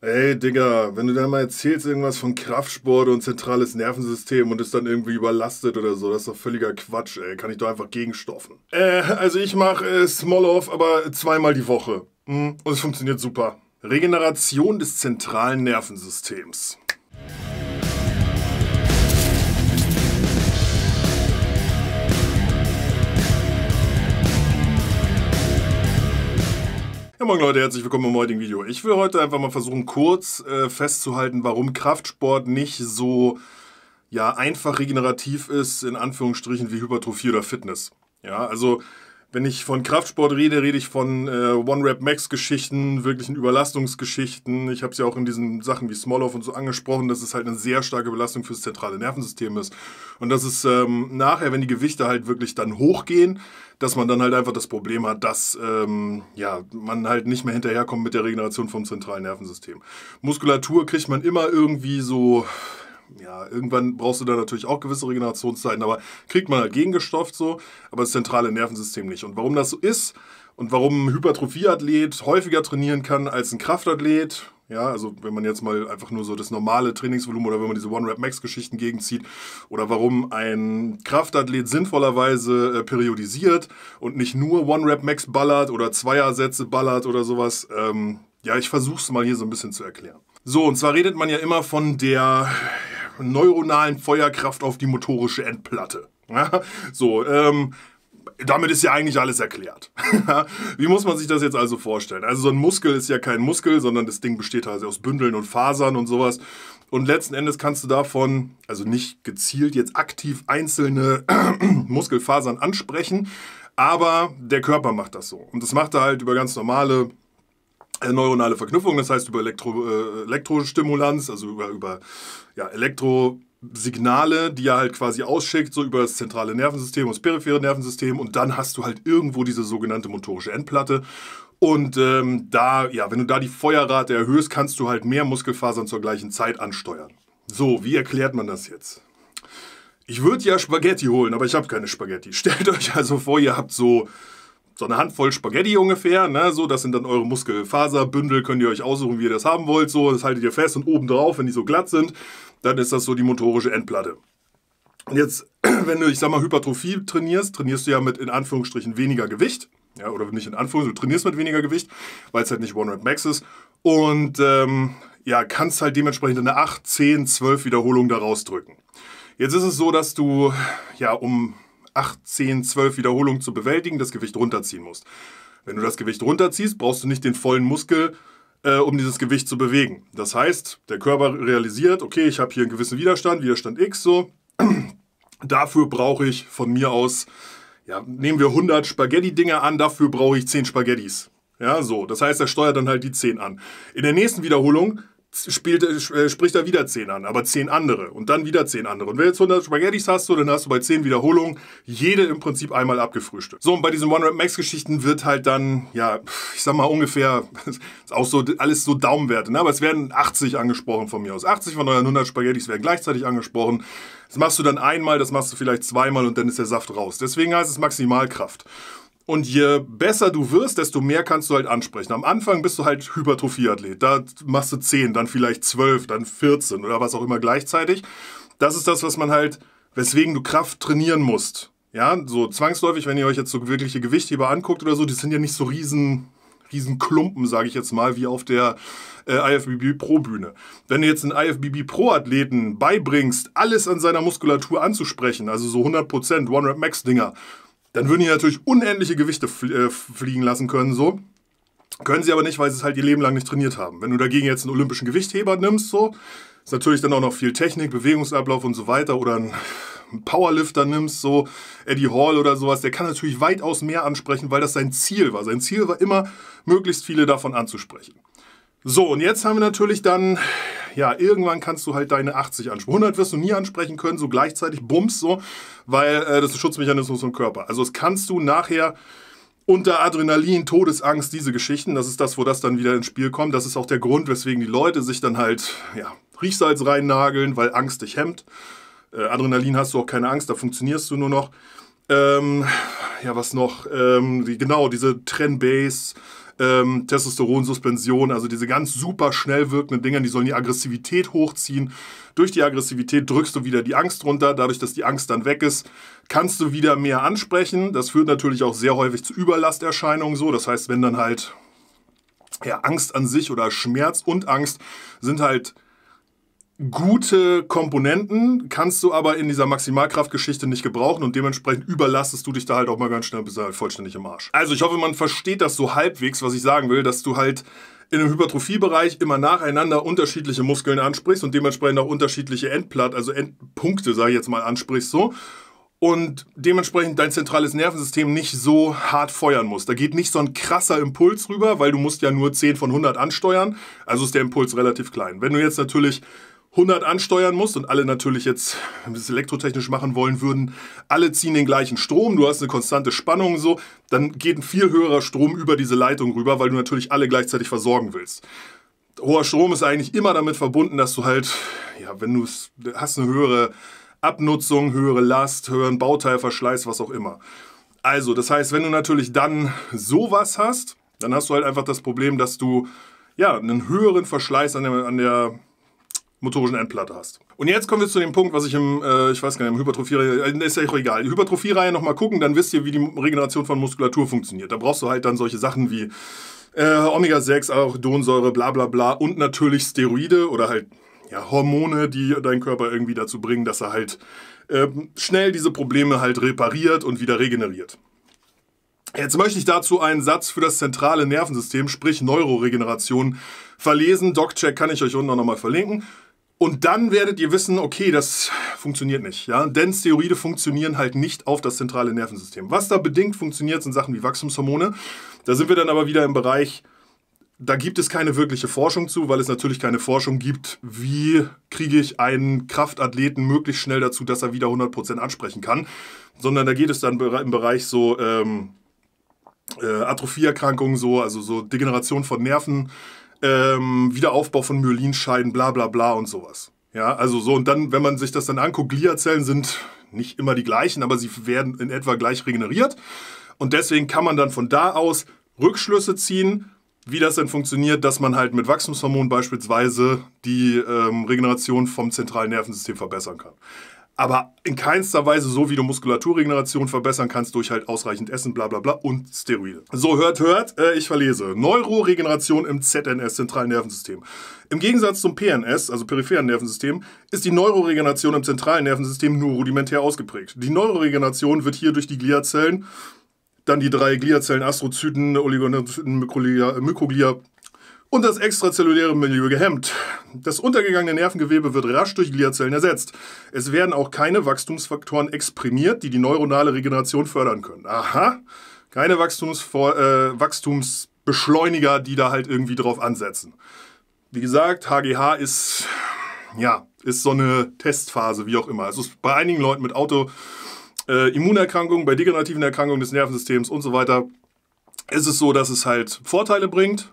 Ey, Digga, wenn du da mal erzählst irgendwas von Kraftsport und zentrales Nervensystem und ist dann irgendwie überlastet oder so, das ist doch völliger Quatsch, ey. Kann ich doch einfach gegenstoffen. Also ich mache Small Off, aber zweimal die Woche. Und es funktioniert super. Regeneration des zentralen Nervensystems. Ja, moin Leute, herzlich willkommen im heutigen Video. Ich will heute einfach mal versuchen, kurz festzuhalten, warum Kraftsport nicht so einfach regenerativ ist, in Anführungsstrichen, wie Hypertrophie oder Fitness. Ja, also wenn ich von Kraftsport rede, rede ich von One-Rep-Max-Geschichten, wirklichen Überlastungsgeschichten. Ich habe es ja auch in diesen Sachen wie Small Off und so angesprochen, dass es halt eine sehr starke Belastung fürs zentrale Nervensystem ist. Und dass es nachher, wenn die Gewichte halt wirklich dann hochgehen, dass man dann halt einfach das Problem hat, dass man halt nicht mehr hinterherkommt mit der Regeneration vom zentralen Nervensystem. Muskulatur kriegt man immer irgendwie so, ja, irgendwann brauchst du da natürlich auch gewisse Regenerationszeiten, aber kriegt man halt gegengestofft so, aber das zentrale Nervensystem nicht. Und warum das so ist und warum ein Hypertrophieathlet häufiger trainieren kann als ein Kraftathlet, ja, also wenn man jetzt mal einfach nur so das normale Trainingsvolumen oder wenn man diese One-Rep-Max-Geschichten gegenzieht, oder warum ein Kraftathlet sinnvollerweise periodisiert und nicht nur One-Rep-Max ballert oder Zweiersätze ballert oder sowas, ja, ich versuch's mal hier so ein bisschen zu erklären. So, und zwar redet man ja immer von der neuronalen Feuerkraft auf die motorische Endplatte. So, damit ist ja eigentlich alles erklärt. Wie muss man sich das jetzt also vorstellen? Also so ein Muskel ist ja kein Muskel, sondern das Ding besteht also aus Bündeln und Fasern und sowas. Und letzten Endes kannst du davon, also nicht gezielt jetzt aktiv einzelne Muskelfasern ansprechen, aber der Körper macht das so. Und das macht er halt über ganz normale neuronale Verknüpfung, das heißt über Elektrostimulanz, also über Elektrosignale, die er halt quasi ausschickt, so über das zentrale Nervensystem und das periphere Nervensystem, und dann hast du halt irgendwo diese sogenannte motorische Endplatte. Und wenn du da die Feuerrate erhöhst, kannst du halt mehr Muskelfasern zur gleichen Zeit ansteuern. So, wie erklärt man das jetzt? Ich würde ja Spaghetti holen, aber ich habe keine Spaghetti. Stellt euch also vor, ihr habt so eine Handvoll Spaghetti ungefähr, ne? So, das sind dann eure Muskelfaserbündel, könnt ihr euch aussuchen, wie ihr das haben wollt, so, das haltet ihr fest, und oben drauf, wenn die so glatt sind, dann ist das so die motorische Endplatte. Und jetzt, wenn du, ich sag mal, Hypertrophie trainierst, trainierst du ja mit in Anführungsstrichen weniger Gewicht, ja, oder nicht in Anführungsstrichen, du trainierst mit weniger Gewicht, weil es halt nicht One-Rep-Max ist, und kannst halt dementsprechend eine 8, 10, 12 Wiederholungen da rausdrücken. Jetzt ist es so, dass du, ja, um 8, 10, 12 Wiederholungen zu bewältigen, das Gewicht runterziehen musst. Wenn du das Gewicht runterziehst, brauchst du nicht den vollen Muskel, um dieses Gewicht zu bewegen. Das heißt, der Körper realisiert, okay, ich habe hier einen gewissen Widerstand, Widerstand X, so. Dafür brauche ich von mir aus, ja, nehmen wir 100 Spaghetti-Dinger an, dafür brauche ich 10 Spaghettis. Ja, so. Das heißt, er steuert dann halt die 10 an. In der nächsten Wiederholung spricht er wieder 10 an, aber 10 andere und dann wieder 10 andere. Und wenn du jetzt 100 Spaghettis hast, dann hast du bei 10 Wiederholungen jede im Prinzip einmal abgefrühstückt. So, und bei diesen One-Rep-Max-Geschichten wird halt dann, ja, ich sag mal ungefähr, ist auch so alles so Daumenwerte, ne? Aber es werden 80 angesprochen von mir aus. 80 von euren 100 Spaghettis werden gleichzeitig angesprochen. Das machst du dann einmal, das machst du vielleicht zweimal und dann ist der Saft raus. Deswegen heißt es Maximalkraft. Und je besser du wirst, desto mehr kannst du halt ansprechen. Am Anfang bist du halt Hypertrophieathlet. Da machst du 10, dann vielleicht 12, dann 14 oder was auch immer gleichzeitig. Das ist das, was man halt, weswegen du Kraft trainieren musst. Ja, so zwangsläufig, wenn ihr euch jetzt so wirkliche Gewichtheber anguckt oder so, die sind ja nicht so riesen Klumpen, sage ich jetzt mal, wie auf der IFBB Pro Bühne. Wenn du jetzt einen IFBB Pro Athleten beibringst, alles an seiner Muskulatur anzusprechen, also so 100% One-Rep-Max-Dinger, dann würden die natürlich unendliche Gewichte fliegen lassen können, so. Können sie aber nicht, weil sie es halt ihr Leben lang nicht trainiert haben. Wenn du dagegen jetzt einen olympischen Gewichtheber nimmst, so, ist natürlich dann auch noch viel Technik, Bewegungsablauf und so weiter, oder einen Powerlifter nimmst, so, Eddie Hall oder sowas, der kann natürlich weitaus mehr ansprechen, weil das sein Ziel war. Sein Ziel war immer, möglichst viele davon anzusprechen. So, und jetzt haben wir natürlich dann, ja, irgendwann kannst du halt deine 80 ansprechen. 100 wirst du nie ansprechen können, so gleichzeitig, bums, so, weil das ist ein Schutzmechanismus im Körper. Also das kannst du nachher unter Adrenalin, Todesangst, diese Geschichten, das ist das, wo das dann wieder ins Spiel kommt. Das ist auch der Grund, weswegen die Leute sich dann halt, ja, Riechsalz reinnageln, weil Angst dich hemmt. Adrenalin hast du auch keine Angst, da funktionierst du nur noch. Was noch? Diese Trennbase, Testosteronsuspension, also diese ganz super schnell wirkenden Dinger, die sollen die Aggressivität hochziehen. Durch die Aggressivität drückst du wieder die Angst runter. Dadurch, dass die Angst dann weg ist, kannst du wieder mehr ansprechen. Das führt natürlich auch sehr häufig zu Überlasterscheinungen. So, das heißt, wenn dann halt ja, Angst an sich oder Schmerz und Angst sind halt gute Komponenten, kannst du aber in dieser Maximalkraftgeschichte nicht gebrauchen und dementsprechend überlastest du dich da halt auch mal ganz schnell, bist halt vollständig im Arsch. Also ich hoffe, man versteht das so halbwegs, was ich sagen will, dass du halt in dem Hypertrophiebereich immer nacheinander unterschiedliche Muskeln ansprichst und dementsprechend auch unterschiedliche Endpunkte, sage ich jetzt mal, ansprichst so. Und dementsprechend dein zentrales Nervensystem nicht so hart feuern muss. Da geht nicht so ein krasser Impuls rüber, weil du musst ja nur 10 von 100 ansteuern, also ist der Impuls relativ klein. Wenn du jetzt natürlich 100 ansteuern musst und alle natürlich jetzt, wenn wir es elektrotechnisch machen wollen würden, alle ziehen den gleichen Strom, du hast eine konstante Spannung so, dann geht ein viel höherer Strom über diese Leitung rüber, weil du natürlich alle gleichzeitig versorgen willst. Hoher Strom ist eigentlich immer damit verbunden, dass du halt, ja, wenn du es hast, eine höhere Abnutzung, höhere Last, höheren Bauteilverschleiß, was auch immer. Also, das heißt, wenn du natürlich dann sowas hast, dann hast du halt einfach das Problem, dass du ja einen höheren Verschleiß an der motorischen Endplatte hast. Und jetzt kommen wir zu dem Punkt, was ich im, ich weiß gar nicht, im Hypertrophie-Reihe, ist ja auch egal, die Hypertrophie-Reihe nochmal gucken, dann wisst ihr, wie die Regeneration von Muskulatur funktioniert. Da brauchst du halt dann solche Sachen wie Omega-6, Arachidonsäure, bla bla bla und natürlich Steroide oder halt ja, Hormone, die deinen Körper irgendwie dazu bringen, dass er halt schnell diese Probleme halt repariert und wieder regeneriert. Jetzt möchte ich dazu einen Satz für das zentrale Nervensystem, sprich Neuroregeneration, verlesen. DocCheck kann ich euch unten auch nochmal verlinken. Und dann werdet ihr wissen, okay, das funktioniert nicht. Ja? Denn Steroide funktionieren halt nicht auf das zentrale Nervensystem. Was da bedingt funktioniert, sind Sachen wie Wachstumshormone. Da sind wir dann aber wieder im Bereich, da gibt es keine wirkliche Forschung zu, weil es natürlich keine Forschung gibt, wie kriege ich einen Kraftathleten möglichst schnell dazu, dass er wieder 100% ansprechen kann. Sondern da geht es dann im Bereich so Atrophieerkrankungen, so, also so Degeneration von Nerven, Wiederaufbau von Myelinscheiden, bla bla bla und sowas. Ja, also so, und dann, wenn man sich das dann anguckt, Gliazellen sind nicht immer die gleichen, aber sie werden in etwa gleich regeneriert. Und deswegen kann man dann von da aus Rückschlüsse ziehen, wie das denn funktioniert, dass man halt mit Wachstumshormonen beispielsweise die Regeneration vom zentralen Nervensystem verbessern kann. Aber in keinster Weise so, wie du Muskulaturregeneration verbessern kannst durch halt ausreichend Essen, bla bla bla und Steroide. So, hört, ich verlese. Neuroregeneration im ZNS, zentralen Nervensystem. Im Gegensatz zum PNS, also peripheren Nervensystem, ist die Neuroregeneration im zentralen Nervensystem nur rudimentär ausgeprägt. Die Neuroregeneration wird hier durch die Gliazellen, dann die 3 Gliazellen, Astrozyten, Oligodendrozyten, Mikroglia und das extrazelluläre Milieu gehemmt. Das untergegangene Nervengewebe wird rasch durch Gliazellen ersetzt. Es werden auch keine Wachstumsfaktoren exprimiert, die die neuronale Regeneration fördern können. Aha, keine Wachstumsbeschleuniger, die da halt irgendwie drauf ansetzen. Wie gesagt, HGH ist, ja, ist so eine Testphase, wie auch immer. Also bei einigen Leuten mit Autoimmunerkrankungen, bei degenerativen Erkrankungen des Nervensystems und so weiter, ist es so, dass es halt Vorteile bringt.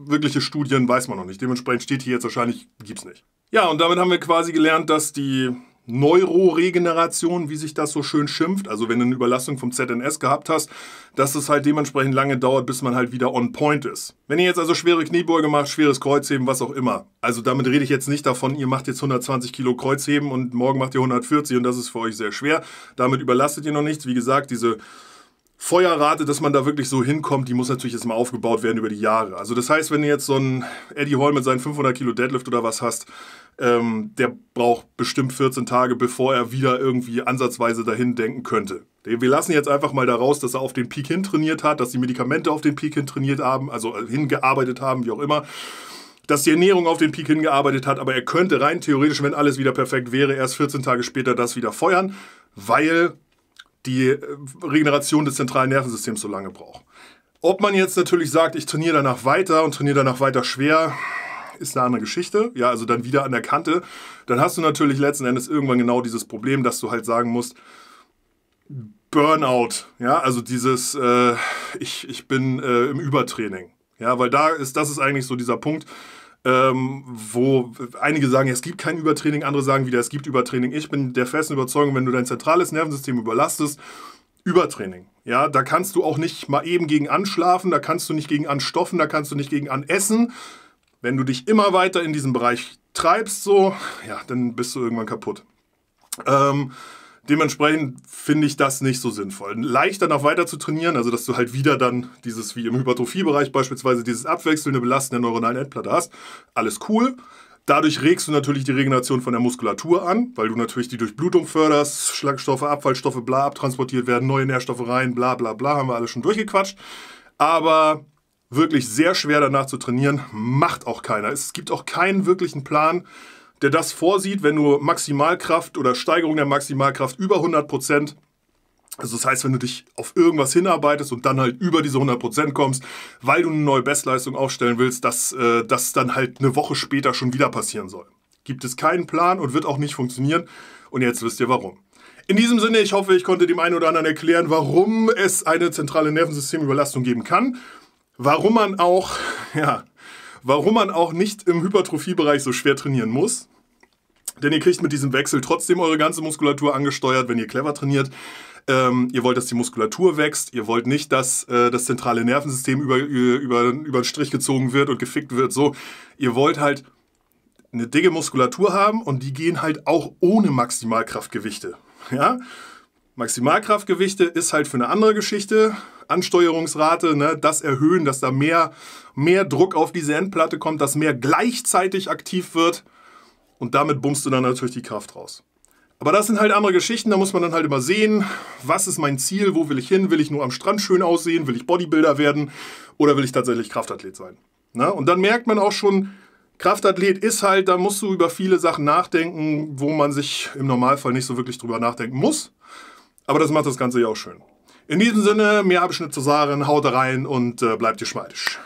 Wirkliche Studien weiß man noch nicht. Dementsprechend steht hier jetzt wahrscheinlich, gibt's nicht. Ja, und damit haben wir quasi gelernt, dass die Neuroregeneration, wie sich das so schön schimpft, also wenn du eine Überlastung vom ZNS gehabt hast, dass es halt dementsprechend lange dauert, bis man halt wieder on point ist. Wenn ihr jetzt also schwere Kniebeuge macht, schweres Kreuzheben, was auch immer, also damit rede ich jetzt nicht davon, ihr macht jetzt 120 Kilo Kreuzheben und morgen macht ihr 140 und das ist für euch sehr schwer. Damit überlastet ihr noch nichts. Wie gesagt, diese Feuerrate, dass man da wirklich so hinkommt, die muss natürlich jetzt mal aufgebaut werden über die Jahre. Also das heißt, wenn du jetzt so einen Eddie Hall mit seinen 500 Kilo Deadlift oder was hast, der braucht bestimmt 14 Tage, bevor er wieder irgendwie ansatzweise dahin denken könnte. Wir lassen jetzt einfach mal daraus, dass er auf den Peak hin trainiert hat, dass die Medikamente auf den Peak hin trainiert haben, also hingearbeitet haben, wie auch immer, dass die Ernährung auf den Peak hingearbeitet hat, aber er könnte rein theoretisch, wenn alles wieder perfekt wäre, erst 14 Tage später das wieder feuern, weil die Regeneration des zentralen Nervensystems so lange braucht. Ob man jetzt natürlich sagt, ich trainiere danach weiter und trainiere danach weiter schwer, ist eine andere Geschichte. Ja, also dann wieder an der Kante. Dann hast du natürlich letzten Endes irgendwann genau dieses Problem, dass du halt sagen musst, Burnout. Ja, also dieses, ich bin im Übertraining. Ja, weil das ist eigentlich so dieser Punkt, wo einige sagen, es gibt kein Übertraining, andere sagen wieder, es gibt Übertraining. Ich bin der festen Überzeugung, wenn du dein zentrales Nervensystem überlastest, Übertraining. Ja, da kannst du auch nicht mal eben gegen anschlafen, da kannst du nicht gegen anstoffen, da kannst du nicht gegen anessen. Wenn du dich immer weiter in diesem Bereich treibst, so, ja, dann bist du irgendwann kaputt. Dementsprechend finde ich das nicht so sinnvoll. Leicht danach weiter zu trainieren, also dass du halt wieder dann dieses, wie im Hypertrophiebereich beispielsweise, dieses abwechselnde Belasten der neuronalen Endplatte hast, alles cool. Dadurch regst du natürlich die Regeneration von der Muskulatur an, weil du natürlich die Durchblutung förderst, Schlagstoffe, Abfallstoffe, bla, abtransportiert werden, neue Nährstoffe rein, bla, bla, bla, haben wir alles schon durchgequatscht. Aber wirklich sehr schwer danach zu trainieren, macht auch keiner. Es gibt auch keinen wirklichen Plan, der das vorsieht, wenn du Maximalkraft oder Steigerung der Maximalkraft über 100%, also das heißt, wenn du dich auf irgendwas hinarbeitest und dann halt über diese 100% kommst, weil du eine neue Bestleistung aufstellen willst, dass das dann halt eine Woche später schon wieder passieren soll. Gibt es keinen Plan und wird auch nicht funktionieren. Und jetzt wisst ihr warum. In diesem Sinne, ich hoffe, ich konnte dem einen oder anderen erklären, warum es eine zentrale Nervensystemüberlastung geben kann. Warum man auch, ja, warum man auch nicht im Hypertrophiebereich so schwer trainieren muss. Denn ihr kriegt mit diesem Wechsel trotzdem eure ganze Muskulatur angesteuert, wenn ihr clever trainiert. Ihr wollt, dass die Muskulatur wächst. Ihr wollt nicht, dass das zentrale Nervensystem über den Strich gezogen wird und gefickt wird. So, ihr wollt halt eine dicke Muskulatur haben und die gehen halt auch ohne Maximalkraftgewichte. Ja? Maximalkraftgewichte ist halt für eine andere Geschichte. Ansteuerungsrate, ne, das erhöhen, dass da mehr Druck auf diese Endplatte kommt, dass mehr gleichzeitig aktiv wird und damit bummst du dann natürlich die Kraft raus. Aber das sind halt andere Geschichten, da muss man dann halt immer sehen, was ist mein Ziel, wo will ich hin, will ich nur am Strand schön aussehen, will ich Bodybuilder werden oder will ich tatsächlich Kraftathlet sein. Ne? Und dann merkt man auch schon, Kraftathlet ist halt, da musst du über viele Sachen nachdenken, wo man sich im Normalfall nicht so wirklich drüber nachdenken muss, aber das macht das Ganze ja auch schön. In diesem Sinne, mehr habe ich nicht zu sagen, haut rein und bleibt geschmeidig.